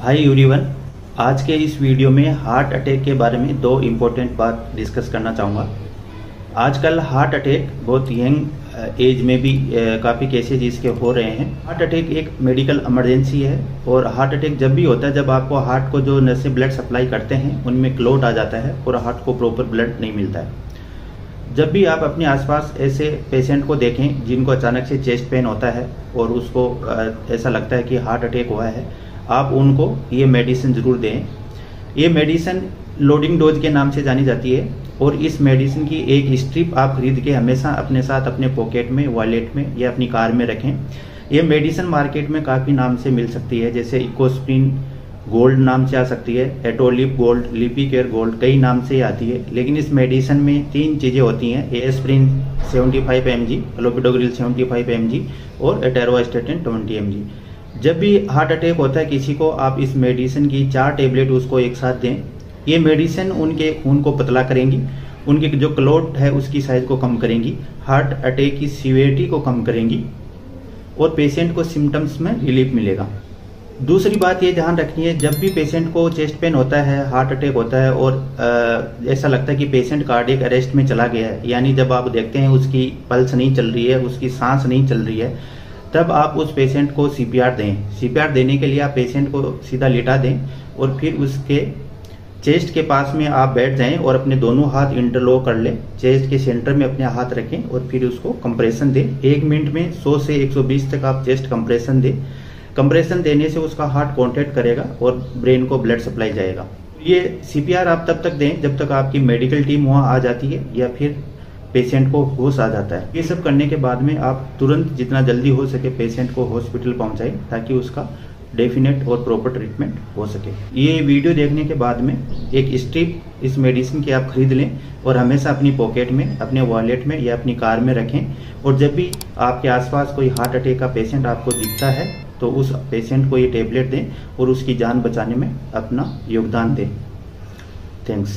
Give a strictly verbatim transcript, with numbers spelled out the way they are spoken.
Hi everyone, आज के इस वीडियो में हार्ट अटैक के बारे में दो इम्पोर्टेंट बात डिस्कस करना चाहूँगा। आजकल हार्ट अटैक बहुत यंग एज में भी काफ़ी केसेज इसके हो रहे हैं। हार्ट अटैक एक मेडिकल इमरजेंसी है और हार्ट अटैक जब भी होता है जब आपको हार्ट को जो नसें ब्लड सप्लाई करते हैं उनमें क्लोट आ जाता है और हार्ट को प्रॉपर ब्लड नहीं मिलता है। जब भी आप अपने आसपास ऐसे पेशेंट को देखें जिनको अचानक से चेस्ट पेन होता है और उसको ऐसा लगता है कि हार्ट अटैक हुआ है, आप उनको ये मेडिसिन ज़रूर दें। ये मेडिसिन लोडिंग डोज के नाम से जानी जाती है और इस मेडिसिन की एक स्ट्रिप आप खरीद के हमेशा अपने साथ अपने पॉकेट में, वॉलेट में या अपनी कार में रखें। ये मेडिसिन मार्केट में काफ़ी नाम से मिल सकती है, जैसे इकोस्प्रिन गोल्ड नाम से आ सकती है, एटोलिप गोल्ड, लिपिक गोल्ड, कई नाम से आती है। लेकिन इस मेडिसिन में तीन चीज़ें होती हैं, aspirin seventy five M G, clopidogrel seventy five M G और एटेरोस्टेटिन ट्वेंटी एम जी। जब भी हार्ट अटैक होता है किसी को, आप इस मेडिसिन की चार टेबलेट उसको एक साथ दें। ये मेडिसिन उनके खून को पतला करेंगी, उनके जो क्लोट है उसकी साइज को कम करेंगी, हार्ट अटैक की सीवियरिटी को कम करेंगी और पेशेंट को सिम्टम्स में रिलीफ मिलेगा। दूसरी बात ये ध्यान रखनी है, जब भी पेशेंट को चेस्ट पेन होता है, हार्ट अटैक होता है और आ, ऐसा लगता है कि पेशेंट कार्डियक अरेस्ट में चला गया है, यानी जब आप देखते हैं उसकी पल्स नहीं चल रही है, उसकी सांस नहीं चल रही है, तब आप उस पेशेंट को सीपीआर दें। सीपीआर देने के लिए आप पेशेंट को सीधा लिटा दें और फिर उसके चेस्ट के पास में आप बैठ जाएं और अपने दोनों हाथ इंटरलॉक कर लें, चेस्ट के सेंटर में अपने हाथ रखें और फिर उसको कंप्रेशन दें। एक मिनट में सौ से एक सौ बीस तक आप चेस्ट कंप्रेशन दें। कंप्रेशन देने से उसका हार्ट कॉन्टैक्ट करेगा और ब्रेन को ब्लड सप्लाई जाएगा। ये सीपीआर आप तब तक दें जब तक आपकी मेडिकल टीम वहाँ आ जाती है या फिर पेशेंट को होश आ जाता है। ये सब करने के बाद में आप तुरंत जितना जल्दी हो सके पेशेंट को हॉस्पिटल पहुंचाएं ताकि उसका डेफिनेट और प्रॉपर ट्रीटमेंट हो सके। ये वीडियो देखने के बाद में एक स्ट्रिप इस मेडिसिन की आप खरीद लें और हमेशा अपनी पॉकेट में, अपने वॉलेट में या अपनी कार में रखें। और जब भी आपके आसपास कोई हार्ट अटैक का पेशेंट आपको दिखता है तो उस पेशेंट को ये टेबलेट दें और उसकी जान बचाने में अपना योगदान दें। थैंक्स।